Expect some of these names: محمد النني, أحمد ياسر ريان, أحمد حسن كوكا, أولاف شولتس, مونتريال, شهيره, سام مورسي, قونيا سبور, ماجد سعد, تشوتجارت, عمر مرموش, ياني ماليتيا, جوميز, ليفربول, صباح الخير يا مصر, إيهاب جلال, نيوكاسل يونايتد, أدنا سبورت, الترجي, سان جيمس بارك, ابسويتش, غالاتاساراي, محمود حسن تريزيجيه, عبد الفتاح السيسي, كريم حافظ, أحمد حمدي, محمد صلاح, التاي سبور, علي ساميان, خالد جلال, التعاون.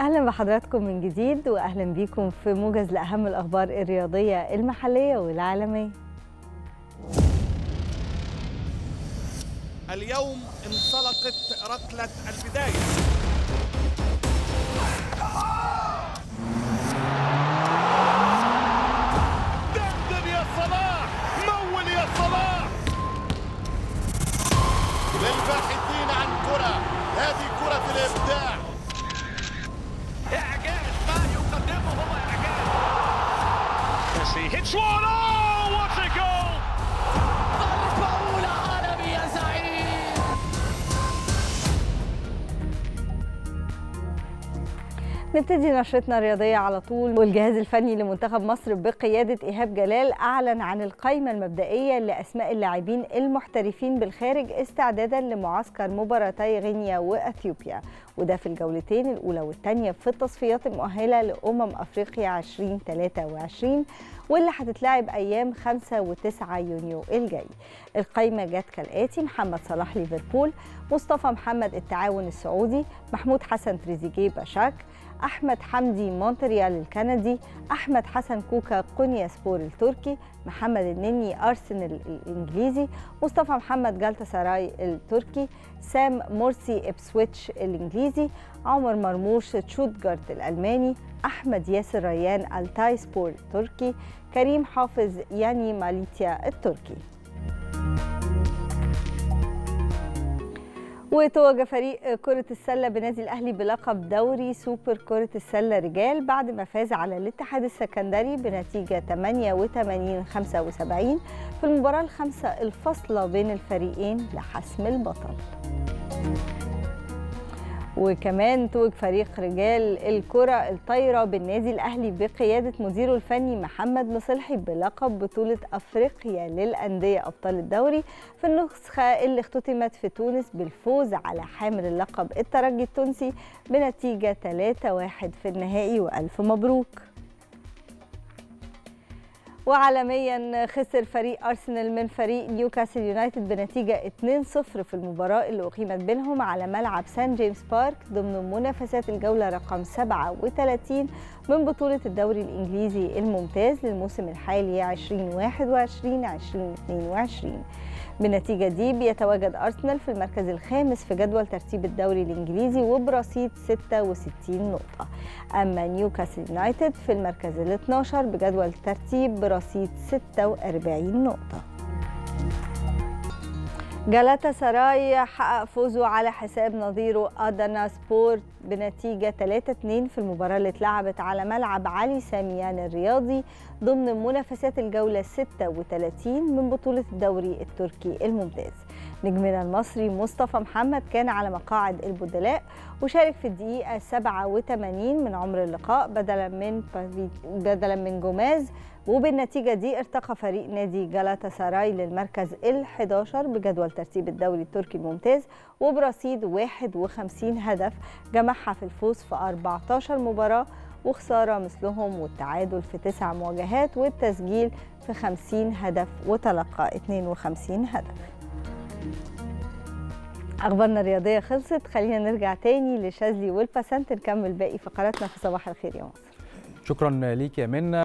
اهلا بحضراتكم من جديد واهلا بيكم في موجز لاهم الاخبار الرياضيه المحليه والعالميه. اليوم انطلقت ركله البدايه. دندن يا صلاح، مول يا صلاح. للباحثين عن كره، هذه كره الابداع. إعجاز ما يقدمه هو إعجاز. ميسي هيتس وان، أوه وات ا جول! ضربة أولى عالمي يا زعيم. نبتدي نشرتنا الرياضية على طول، والجهاز الفني لمنتخب مصر بقيادة إيهاب جلال أعلن عن القائمة المبدئية لأسماء اللاعبين المحترفين بالخارج استعدادا لمعسكر مباراتي غينيا وأثيوبيا. وده في الجولتين الأولى والثانية في التصفيات المؤهلة لأمم أفريقيا 2023 واللي هتتلعب أيام 5 و9 يونيو الجاي. القايمة جت كالآتي: محمد صلاح ليفربول، مصطفى محمد التعاون السعودي، محمود حسن تريزيجيه باشاك، أحمد حمدي مونتريال الكندي، أحمد حسن كوكا قونيا سبور التركي، محمد النني أرسنال الإنجليزي، مصطفى محمد غالاتاساراي التركي، سام مورسي ابسويتش الإنجليزي، عمر مرموش تشوتجارت الألماني، أحمد ياسر ريان التاي سبور التركي، كريم حافظ ياني ماليتيا التركي. وتوج فريق كرة السلة بنادي الأهلي بلقب دوري سوبر كرة السلة رجال بعد ما فاز على الاتحاد السكندري بنتيجة 88-75 في المباراة الخامسة الفاصلة بين الفريقين لحسم البطل. وكمان توج فريق رجال الكرة الطايرة بالنادي الأهلي بقيادة مديره الفني محمد مصلحي بلقب بطولة أفريقيا للأندية أبطال الدوري في النسخة اللي اختتمت في تونس بالفوز على حامل اللقب الترجي التونسي بنتيجة 3-1 في النهائي، وألف مبروك. وعالميا خسر فريق أرسنال من فريق نيوكاسل يونايتد بنتيجة 2-0 في المباراة اللي أقيمت بينهم على ملعب سان جيمس بارك ضمن منافسات الجولة رقم 37 من بطولة الدوري الإنجليزي الممتاز للموسم الحالي 2021-2022. بالنتيجة دي بيتواجد أرسنال في المركز الخامس في جدول ترتيب الدوري الإنجليزي وبرصيد 66 نقطة، أما نيوكاسل يونايتد في المركز ال 12 بجدول ترتيب برصيد 46 نقطة. غالاتاساراي حقق فوزه على حساب نظيره أدنا سبورت بنتيجة 3-2 في المباراة اللي اتلعبت على ملعب علي ساميان الرياضي ضمن منافسات الجولة 36 من بطولة الدوري التركي الممتاز. نجمنا المصري مصطفى محمد كان على مقاعد البدلاء وشارك في الدقيقة 87 من عمر اللقاء بدلا من جوميز، وبالنتيجة دي ارتقى فريق نادي غالاتاساراي للمركز ال11 بجدول ترتيب الدوري التركي الممتاز وبرصيد 51 هدف جمعها في الفوز في 14 مباراة وخسارة مثلهم، والتعادل في 9 مواجهات، والتسجيل في 50 هدف، وتلقى 52 هدف. أخبارنا الرياضية خلصت، خلينا نرجع تاني لشاذلي والباسنت نكمل باقي فقراتنا في صباح الخير يا مصر. شكرا ليك يا منى.